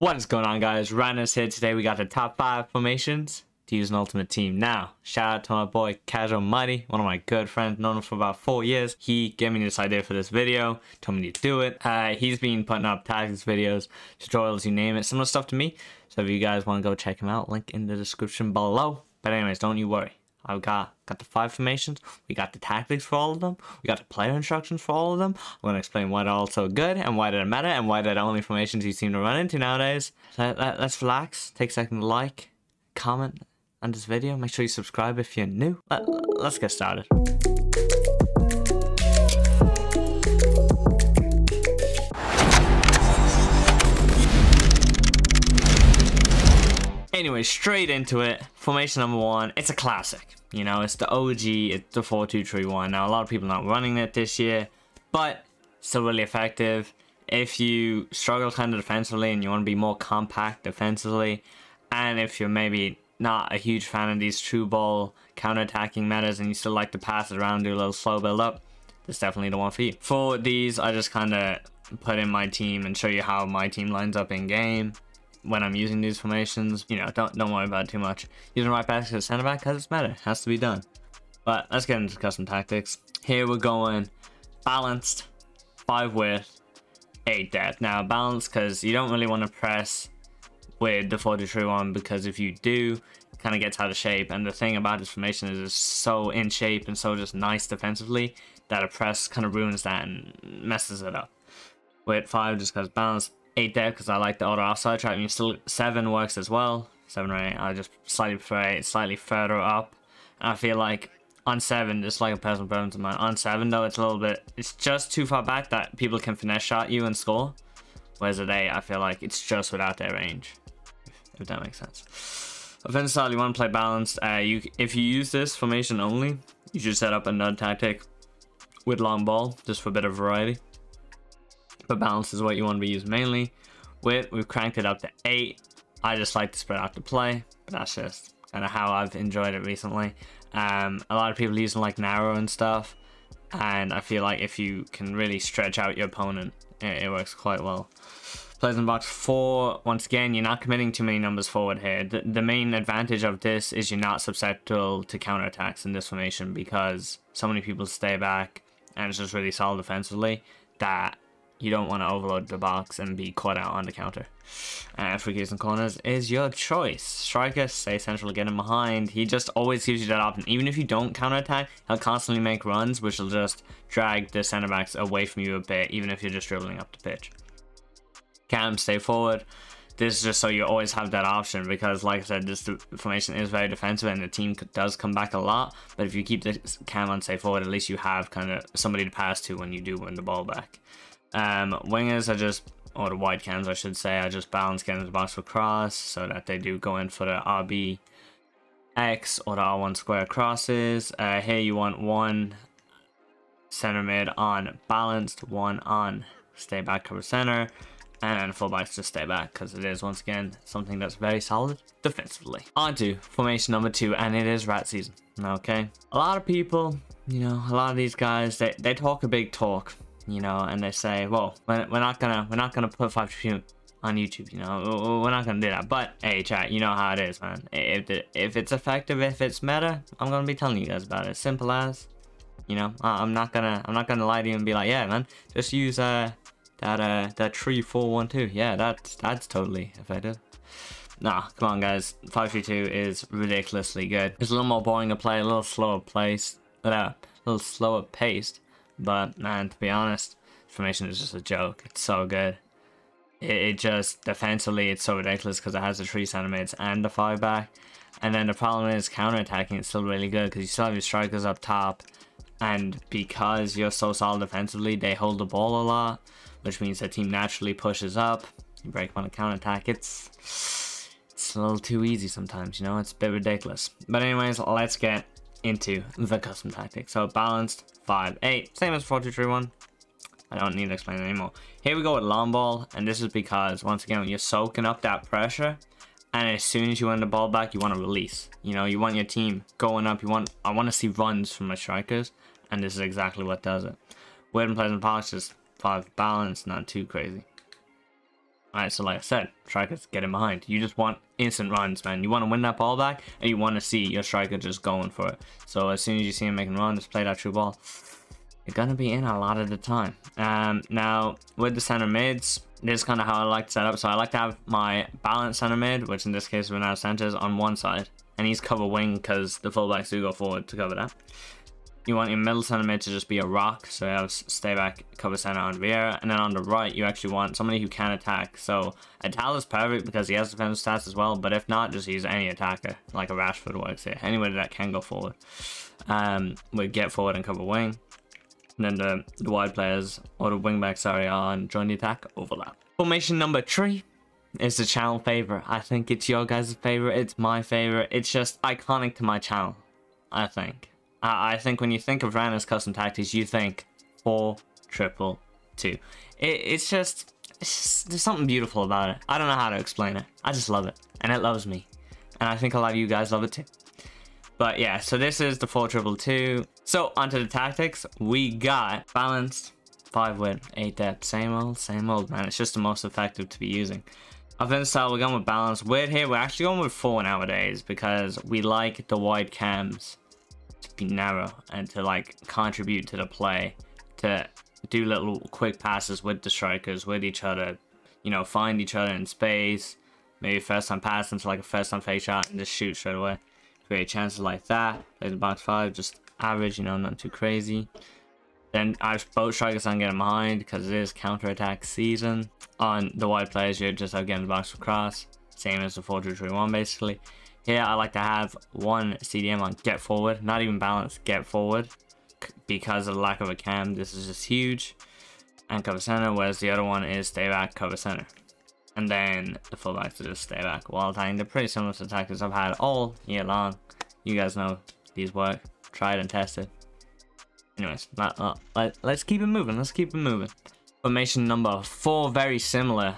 What is going on, guys? Rannerz here. Today we got the top 5 formations to use an ultimate team. Now, shout out to my boy Casual Mighty, one of my good friends, known him for about 4 years. He gave me this idea for this video, told me to do it. He's been putting up tactics videos, tutorials, you name it, similar stuff to me. So if you guys want to go check him out, link in the description below. But anyways, don't you worry. I've got the 5 formations, we got the tactics for all of them, we got the player instructions for all of them. I'm going to explain why they're all so good and why they're meta and why they're the only formations you seem to run into nowadays. Let's relax, take a second to like, comment on this video, make sure you subscribe if you're new. Let's get started. Anyway, straight into it. Formation number 1, it's a classic. You know, it's the OG, it's the 4-2-3-1. Now, a lot of people are not running it this year, but still really effective. If you struggle kind of defensively and you want to be more compact defensively, and if you're maybe not a huge fan of these true ball counter-attacking metas and you still like to pass it around, do a little slow build-up, that's definitely the one for you. For these, I just kind of put in my team and show you how my team lines up in game. When I'm using these formations, you know, don't worry about it too much. Using right back to center back because it's meta, it has to be done. But let's get into custom tactics. Here we're going balanced, 5 width, 8 depth. Now balanced because you don't really want to press with the 4-2-3-1 because if you do, it kind of gets out of shape. And the thing about this formation is it's so in shape and so just nice defensively that a press kind of ruins that and messes it up. With 5 just because balanced. 8 there because I like the auto offside trap. And still 7 works as well. 7 or 8. I just slightly prefer 8, slightly further up. And I feel like on 7, just like a personal preference of mine. On 7 though, it's a little bit. It's just too far back that people can finesse shot you and score. Whereas at 8, I feel like it's just without their range. If that makes sense. Offensive style, you want to play balanced. If you use this formation only, you should set up another tactic with long ball just for a bit of variety. But balance is what you want to be used mainly. With we've cranked it up to 8. I just like to spread out the play, but that's just kind of how I've enjoyed it recently. A lot of people using like narrow and stuff, and I feel like if you can really stretch out your opponent, it works quite well. Players in box 4. Once again, you're not committing too many numbers forward here. The main advantage of this is you're not susceptible to counterattacks in this formation because so many people stay back, and it's just really solid defensively that you don't want to overload the box and be caught out on the counter. Free kicks and corners is your choice. Striker, stay central, get him behind. He just always gives you that option. Even if you don't counterattack, he'll constantly make runs, which will just drag the center backs away from you a bit, even if you're just dribbling up the pitch. Cam, stay forward. This is just so you always have that option because, like I said, this formation is very defensive and the team does come back a lot. But if you keep this cam on stay forward, at least you have kind of somebody to pass to when you do win the ball back. Wingers are just, or the wide cams I should say, are just balanced getting the box for cross so that they do go in for the RBX or the R1 square crosses. Here you want 1 center mid on balanced, 1 on stay back cover center, and fullbacks just stay back because it is once again something that's very solid defensively. On to formation number 2, and it is rat season. Okay, a lot of people, you know, a lot of these guys, they talk a big talk, you know, and they say, well, we're not gonna put 5-2 on YouTube, you know, we're not gonna do that. But hey chat, you know how it is, man. If it's effective, if it's meta, I'm gonna be telling you guys about it. Simple as, you know. I'm not gonna lie to you and be like, yeah man, just use that 3-4-1-2, yeah, that's totally effective. Nah, come on guys, 5-3-2 is ridiculously good. It's a little more boring to play, a little slower pace, but man, to be honest, formation is just a joke. It's so good. It just defensively, it's so ridiculous because it has the 3 center mids and the 5 back. And then the problem is counterattacking. It's still really good because you still have your strikers up top, and because you're so solid defensively, they hold the ball a lot, which means the team naturally pushes up. You break them on a counterattack. It's a little too easy sometimes, you know. It's a bit ridiculous. But anyways, let's get into the custom tactic. So balanced, 5-8, same as 4-2-3-1. I don't need to explain it anymore. Here we go with long ball, and this is because once again you're soaking up that pressure, and as soon as you win the ball back, you want to release. You know, you want your team going up. You want, I want to see runs from my strikers, and this is exactly what does it. Weird and pleasant parts, just 5 balance, not too crazy. Alright, so like I said, strikers getting behind. You just want instant runs, man. You want to win that ball back, and you want to see your striker just going for it. So as soon as you see him making a run, just play that true ball. You're going to be in a lot of the time. Now, with the center mids, this is kind of how I like to set up. So I like to have my balanced center mid, which in this case is Renato Sanchez, on one side. And he's cover wing because the fullbacks do go forward to cover that. You want your middle center mid to just be a rock, so you have stay back, cover center on Vieira, and then on the right you actually want somebody who can attack. So Atal is perfect because he has defensive stats as well, but if not, just use any attacker like a Rashford works here. Anybody that can go forward, we get forward and cover wing, and then the wide players or the wing backs, sorry, are on join the attack overlap. Formation number 3. It's the channel favorite. I think it's your guys' favorite. It's my favorite. It's just iconic to my channel. I think when you think of Rannerz custom tactics, you think 4-2-2. It's just there's something beautiful about it. I don't know how to explain it. I just love it, and it loves me, and I think a lot of you guys love it too. But yeah, so this is the 4-2-2. So onto the tactics. We got balanced. 5 width, 8 depth, same old, man. It's just the most effective to be using. Offensive style, we're going with balance. Weird here, we're actually going with 4 nowadays because we like the wide cams to be narrow and to like contribute to the play, to do little quick passes with the strikers, with each other, you know, find each other in space, maybe first time pass into like a first time fake shot and just shoot straight away. Create chances like that. Play the box 5, just average, you know, not too crazy. Then both strikers aren't getting behind because it is counter-attack season. On the wide players, you just have getting the box across. Same as the 4-2-3-1 basically. Here, I like to have one CDM on get forward. Not even balanced, get forward. Because of the lack of a cam, this is just huge. And cover center, whereas the other one is stay back, cover center. And then the fullbacks are just stay back while attacking. They're pretty similar to tactics I've had all year long. You guys know these work. Tried and tested. Anyways, let's keep it moving. Let's keep it moving. Formation number 4, very similar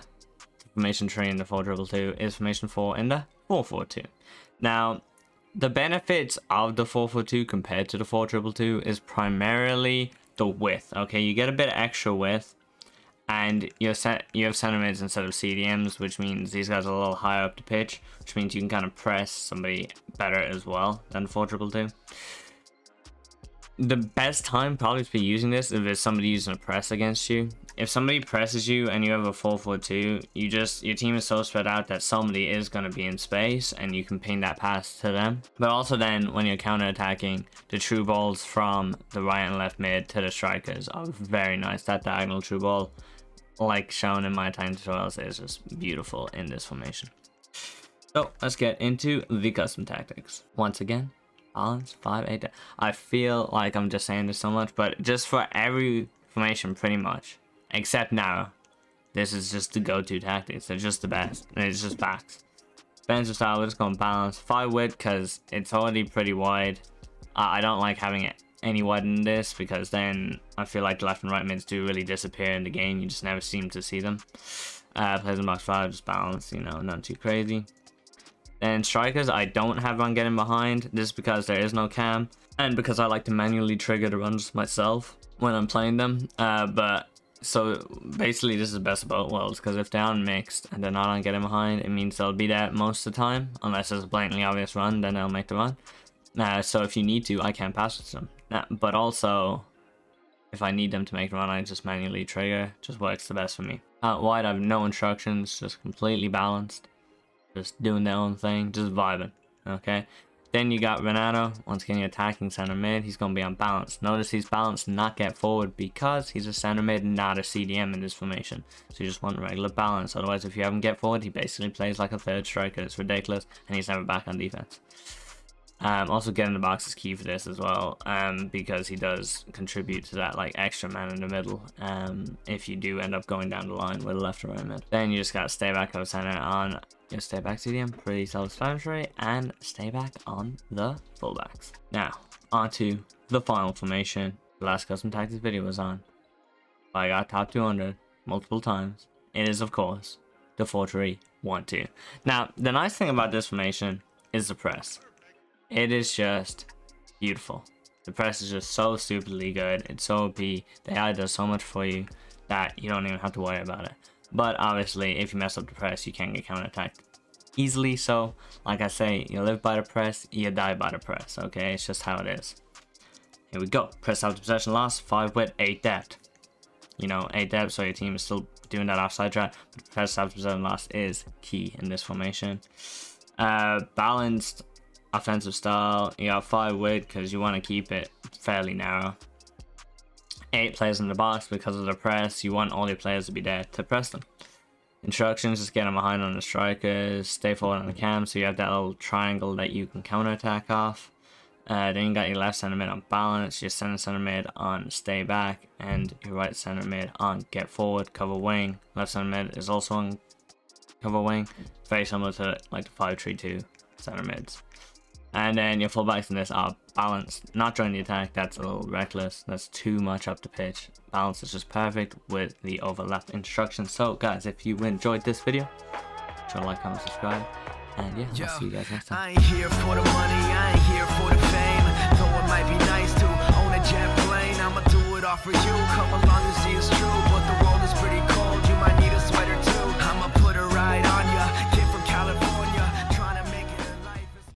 to formation 3 in the 4-2-2, is formation 4 in the 4-4-2. Now, the benefits of the 4-4-2 compared to the 4-2-2 is primarily the width. Okay, you get a bit of extra width, and you have center mids instead of CDMs, which means these guys are a little higher up the pitch, which means you can kind of press somebody better as well than 4-2-2. The best time probably to be using this if there's somebody using a press against you. If somebody presses you and you have a 4-4-2, your team is so spread out that somebody is going to be in space and you can ping that pass to them. But also then when you're counter-attacking, the true balls from the right and left mid to the strikers are very nice. That diagonal true ball, like shown in my time tutorials, is just beautiful in this formation. So let's get into the custom tactics. Once again, balance 5-8. I feel like I'm just saying this so much, but just for every formation pretty much except narrow, this is just the go-to tactics. They're just the best, and it's just backs. Defensive style, we're just going to balance 5 width because it's already pretty wide. I don't like having it any wider than this because then I feel like left and right mids do really disappear in the game. You just never seem to see them. Plays in box 5, just balance, you know, not too crazy. And strikers, I don't have run getting behind. This is because there is no cam, and because I like to manually trigger the runs myself when I'm playing them. But so basically this is the best of both worlds, because if they're unmixed and they're not on getting behind, it means they'll be there most of the time. Unless there's a blatantly obvious run, then they'll make the run. So if you need to, I can pass it to them. But also, if I need them to make the run, I just manually trigger. Just works the best for me. Out wide, I have no instructions, just completely balanced. Just doing their own thing, just vibing, okay? Then you got Renato, once again, attacking center mid. He's going to be unbalanced. Notice he's balanced, not get forward, because he's a center mid, not a CDM in this formation. So you just want regular balance. Otherwise, if you have him get forward, he basically plays like a third striker. It's ridiculous, and he's never back on defense. Also, getting the box is key for this as well, because he does contribute to that like extra man in the middle. If you do end up going down the line with a left or right mid, then you just got stay back over center on your stay back CDM, pretty self-explanatory, and stay back on the fullbacks. Now, onto the final formation. The last custom tactics video was on. I got top 200 multiple times. It is, of course, the 4-3-1-2. Now, the nice thing about this formation is the press. It is just beautiful. The press is just so stupidly good. It's so OP. The AI does so much for you that you don't even have to worry about it. But obviously, if you mess up the press, you can get counterattacked easily. So, like I say, you live by the press, you die by the press. Okay, it's just how it is. Here we go. Press out the possession loss, 5-wit, 8-depth. You know, 8-depth, so your team is still doing that offside trap. But press out the possession loss is key in this formation. Balanced offensive style. You got 5-wit because you want to keep it fairly narrow. 8 players in the box because of the press. You want all your players to be there to press them. Instructions, just get them behind on the strikers. Stay forward on the cam so you have that little triangle that you can counterattack off. Then you got your left centre mid on balance, your centre mid on stay back, and your right centre mid on get forward, cover wing. Left centre mid is also on cover wing. Very similar to like the 5-3-2 centre mids. And then your fullbacks in this are balanced, not joining the attack. That's a little reckless. That's too much up the pitch. Balance is just perfect with the overlap instructions. So guys, if you enjoyed this video, try to like, comment, subscribe, and yeah, I'll see you guys next time. I ain't here for the money, I ain't here for the fame. Though it might be nice to own a jet plane, I'ma do it all for you. Come along and see it's true.